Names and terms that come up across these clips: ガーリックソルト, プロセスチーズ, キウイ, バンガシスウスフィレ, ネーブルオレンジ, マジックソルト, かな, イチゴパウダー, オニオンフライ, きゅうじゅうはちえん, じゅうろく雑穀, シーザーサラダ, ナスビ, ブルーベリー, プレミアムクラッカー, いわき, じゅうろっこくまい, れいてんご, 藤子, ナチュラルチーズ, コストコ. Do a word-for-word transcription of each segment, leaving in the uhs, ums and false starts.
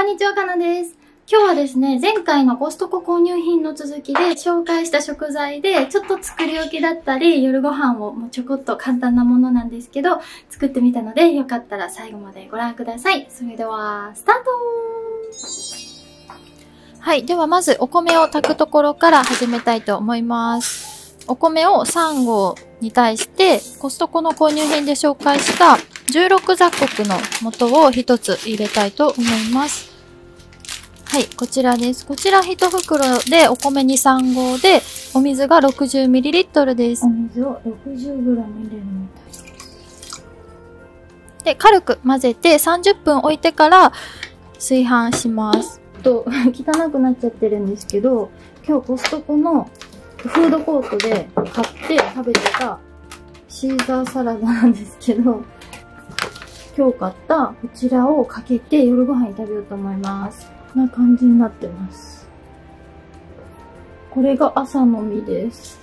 こんにちは、かなです。今日はですね、前回のコストコ購入品の続きで紹介した食材で、ちょっと作り置きだったり、夜ご飯をもうちょこっと簡単なものなんですけど、作ってみたので、よかったら最後までご覧ください。それでは、スタート!はい、ではまずお米を炊くところから始めたいと思います。お米をさん合に対して、コストコの購入品で紹介したじゅうろく雑穀の素をひとつ入れたいと思います。はい、こちらです。こちらいち袋でお米にさん合で、お水が ろくじゅうミリリットル です。お水を ろくじゅうグラム 入れるみたい。で、軽く混ぜてさんじゅっぷん置いてから炊飯します。ちょっと汚くなっちゃってるんですけど、今日コストコのフードコートで買って食べてたシーザーサラダなんですけど、今日買ったこちらをかけて夜ご飯に食べようと思います。こんな感じになってます。これが朝の実です。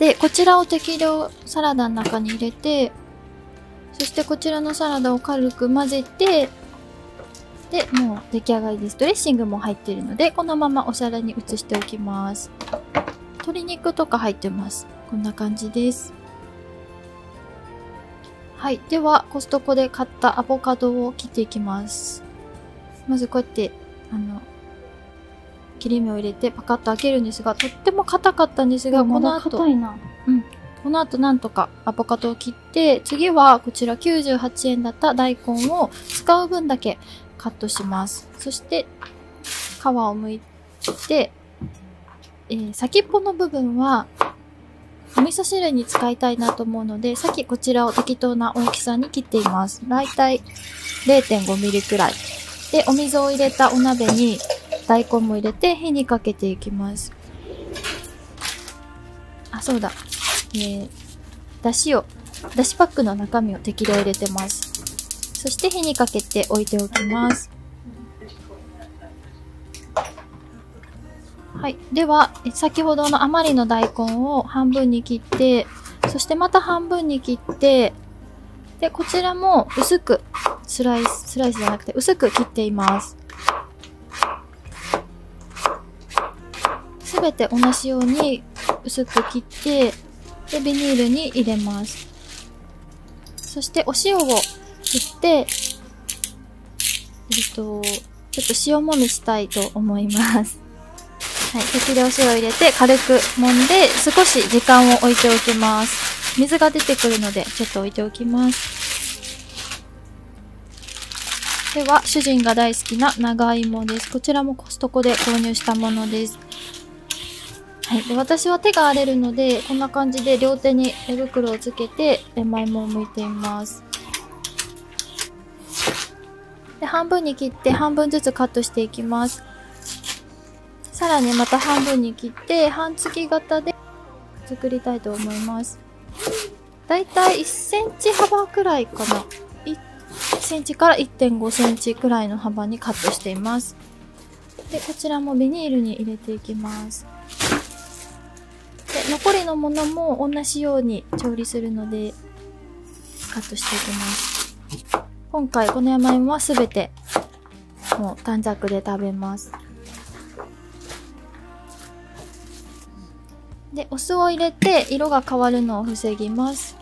で、こちらを適量サラダの中に入れて、そしてこちらのサラダを軽く混ぜて、で、もう出来上がりです。ドレッシングも入っているので、このままお皿に移しておきます。鶏肉とか入ってます。こんな感じです。はい。では、コストコで買ったアボカドを切っていきます。まずこうやって、あの、切り目を入れてパカッと開けるんですが、とっても硬かったんですが、この後、うん。この後なんとかアボカドを切って、次はこちらきゅうじゅうはちえんだった大根を使う分だけカットします。そして、皮を剥いて、えー、先っぽの部分は、お味噌汁に使いたいなと思うので、さっきこちらを適当な大きさに切っています。だいたい れいてんごミリくらい。で、お水を入れたお鍋に大根も入れて火にかけていきます。あ、そうだ。えー、だしを、だしパックの中身を適量入れてます。そして火にかけて置いておきます。はい。では、先ほどの余りの大根を半分に切って、そしてまた半分に切って、で、こちらも薄く、スライス、スライスじゃなくて薄く切っています。すべて同じように薄く切って、で、ビニールに入れます。そしてお塩を振って、えっと、ちょっと塩もみしたいと思います。はい、適量塩を入れて軽く揉んで少し時間を置いておきます。水が出てくるのでちょっと置いておきます。では、主人が大好きな長芋です。こちらもコストコで購入したものです。はい、で私は手が荒れるので、こんな感じで両手に手袋をつけて山芋を剥いています。で、半分に切って半分ずつカットしていきます。さらにまた半分に切って、半月型で作りたいと思います。だいたいいっセンチ幅くらいかな。いっセンチから いってんごセンチくらいの幅にカットしています。で、こちらもビニールに入れていきます。で、残りのものも同じように調理するので、カットしていきます。今回この山芋はすべて、もう短冊で食べます。で、お酢を入れて色が変わるのを防ぎます。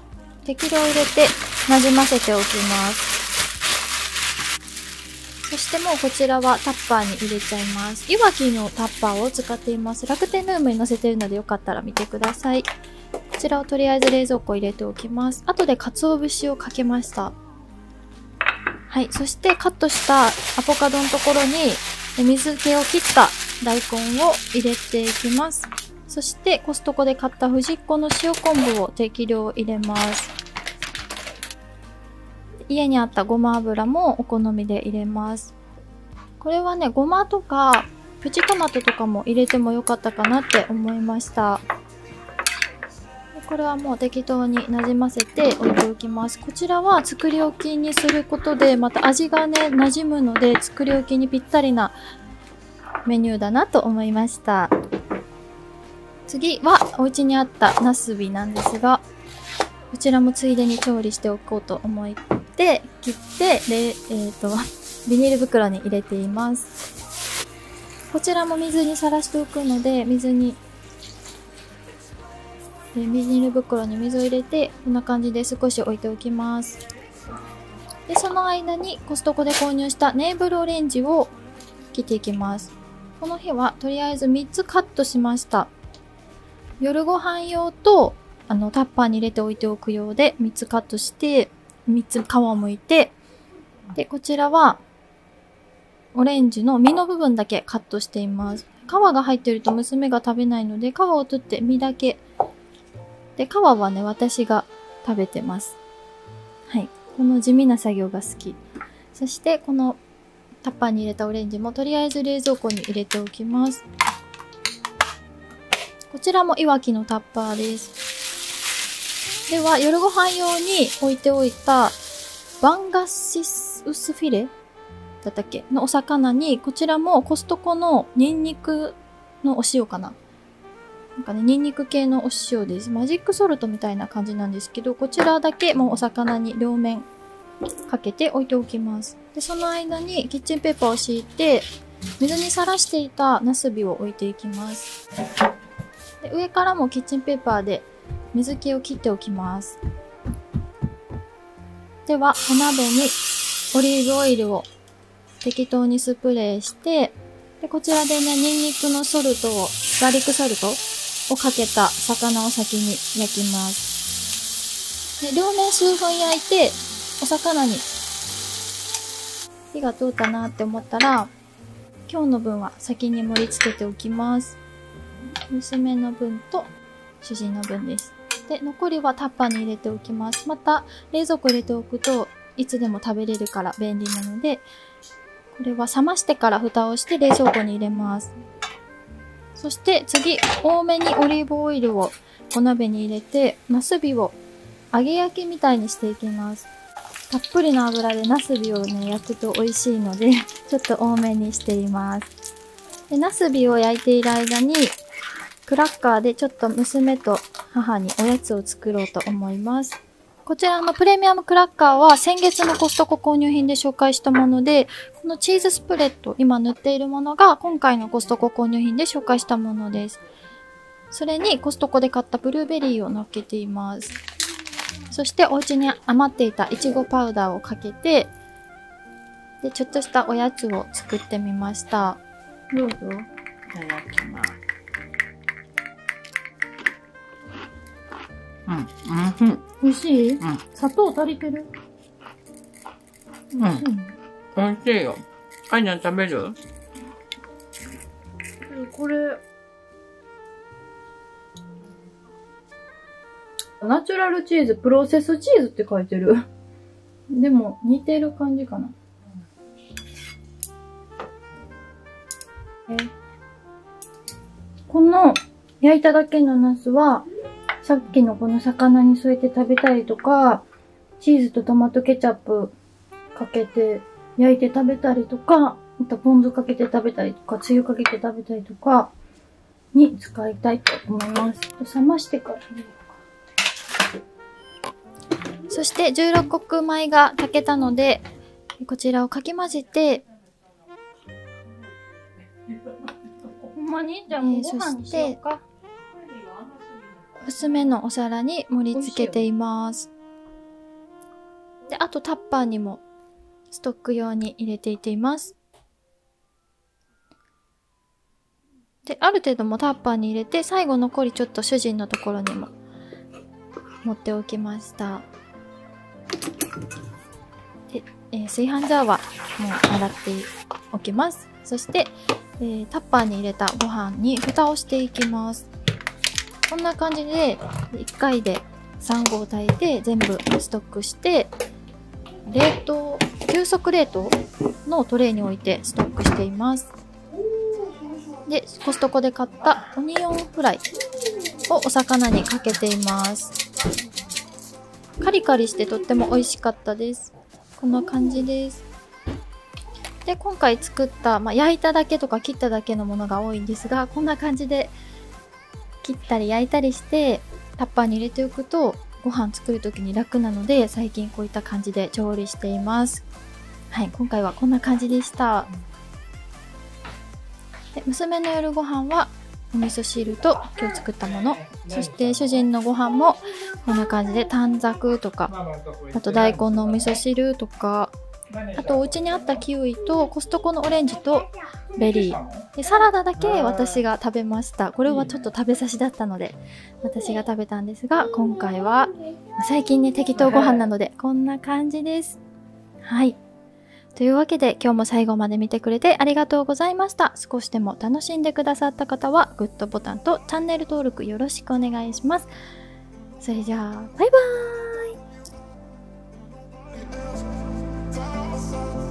適量入れてなじませておきます。そしてもうこちらはタッパーに入れちゃいます。いわきのタッパーを使っています。楽天ルームに載せているのでよかったら見てください。こちらをとりあえず冷蔵庫入れておきます。後で鰹節をかけました。はい。そしてカットしたアボカドのところに水気を切った大根を入れていきます。そしてコストコで買った藤子の塩昆布を適量入れます。家にあったごま油もお好みで入れます。これはね、ごまとかプチトマトとかも入れてもよかったかなって思いました。これはもう適当になじませて置いておきます。こちらは作り置きにすることでまた味がね、馴染むので作り置きにぴったりなメニューだなと思いました。次はお家にあったナスビなんですが、こちらもついでに調理しておこうと思って、切って、で、えっと、ビニール袋に入れています。こちらも水にさらしておくので、水に、ビニール袋に水を入れて、こんな感じで少し置いておきます。で、その間にコストコで購入したネーブルオレンジを切っていきます。この日はとりあえずみっつカットしました。夜ご飯用と、あの、タッパーに入れておいておく用でみっつカットして、みっつ皮を剥いて、で、こちらは、オレンジの実の部分だけカットしています。皮が入っていると娘が食べないので、皮を取って実だけ。で、皮はね、私が食べてます。はい。この地味な作業が好き。そして、このタッパーに入れたオレンジもとりあえず冷蔵庫に入れておきます。こちらもいわきのタッパーです。では、夜ご飯用に置いておいたバンガシスウスフィレだったっけのお魚に、こちらもコストコのニンニクのお塩かな。なんかね、ニンニク系のお塩です。マジックソルトみたいな感じなんですけど、こちらだけもうお魚に両面かけて置いておきます。で、その間にキッチンペーパーを敷いて、水にさらしていたナスビを置いていきます。で、上からもキッチンペーパーで水気を切っておきます。では、お鍋にオリーブオイルを適当にスプレーして、で、こちらでね、ニンニクのソルトを、ガーリックソルトをかけた魚を先に焼きます。で、両面数分焼いて、お魚に火が通ったなって思ったら、今日の分は先に盛り付けておきます。娘の分と主人の分です。で、残りはタッパーに入れておきます。また、冷蔵庫入れておくといつでも食べれるから便利なので、これは冷ましてから蓋をして冷蔵庫に入れます。そして次、多めにオリーブオイルをお鍋に入れて、ナスビを揚げ焼きみたいにしていきます。たっぷりの油でナスビをね、焼くと美味しいので、ちょっと多めにしています。で、ナスビを焼いている間に、クラッカーでちょっと娘と母におやつを作ろうと思います。こちらのプレミアムクラッカーは先月のコストコ購入品で紹介したもので、このチーズスプレッド、今塗っているものが今回のコストコ購入品で紹介したものです。それにコストコで買ったブルーベリーを乗っけています。そしてお家に余っていたイチゴパウダーをかけて、で、ちょっとしたおやつを作ってみました。どうぞ。いただきます。うん、美味しい。美味しい？うん。砂糖足りてる？うん。美味しいよ。あいな食べる？これ、ナチュラルチーズ、プロセスチーズって書いてる。でも、似てる感じかな。え、この、焼いただけのナスは、さっきのこの魚に添えて食べたりとか、チーズとトマトケチャップかけて焼いて食べたりとか、あとポン酢かけて食べたりとか、つゆかけて食べたりとかに使いたいと思います。冷ましてから入れようか。そしてじゅうろっこくまいが炊けたので、こちらをかき混ぜて、ほんまに？じゃあもうご飯にしようか。薄めのお皿に盛り付けています。で、あとタッパーにもストック用に入れていっています。で、ある程度もタッパーに入れて、最後残りちょっと主人のところにも持っておきました。で、えー、炊飯ジャーはもう洗っておきます。そして、えー、タッパーに入れたご飯に蓋をしていきます。こんな感じで、いっかいでさんごう炊いて全部ストックして、冷凍、急速冷凍のトレイに置いてストックしています。で、コストコで買ったオニオンフライをお魚にかけています。カリカリしてとっても美味しかったです。こんな感じです。で、今回作った、まあ、焼いただけとか切っただけのものが多いんですが、こんな感じで、切ったり焼いたりしてタッパーに入れておくとご飯作る時に楽なので、最近こういった感じで調理しています。はい、今回はこんな感じでした。で、娘の夜ご飯はお味噌汁と今日作ったもの、そして主人のご飯もこんな感じで短冊とか、あと大根のお味噌汁とか、あとお家にあったキウイとコストコのオレンジとベリーで、サラダだけ私が食べました。これはちょっと食べさしだったので私が食べたんですが、今回は最近ね適当ご飯なのでこんな感じです。はい、というわけで今日も最後まで見てくれてありがとうございました。少しでも楽しんでくださった方はグッドボタンとチャンネル登録よろしくお願いします。それじゃあバイバーイ。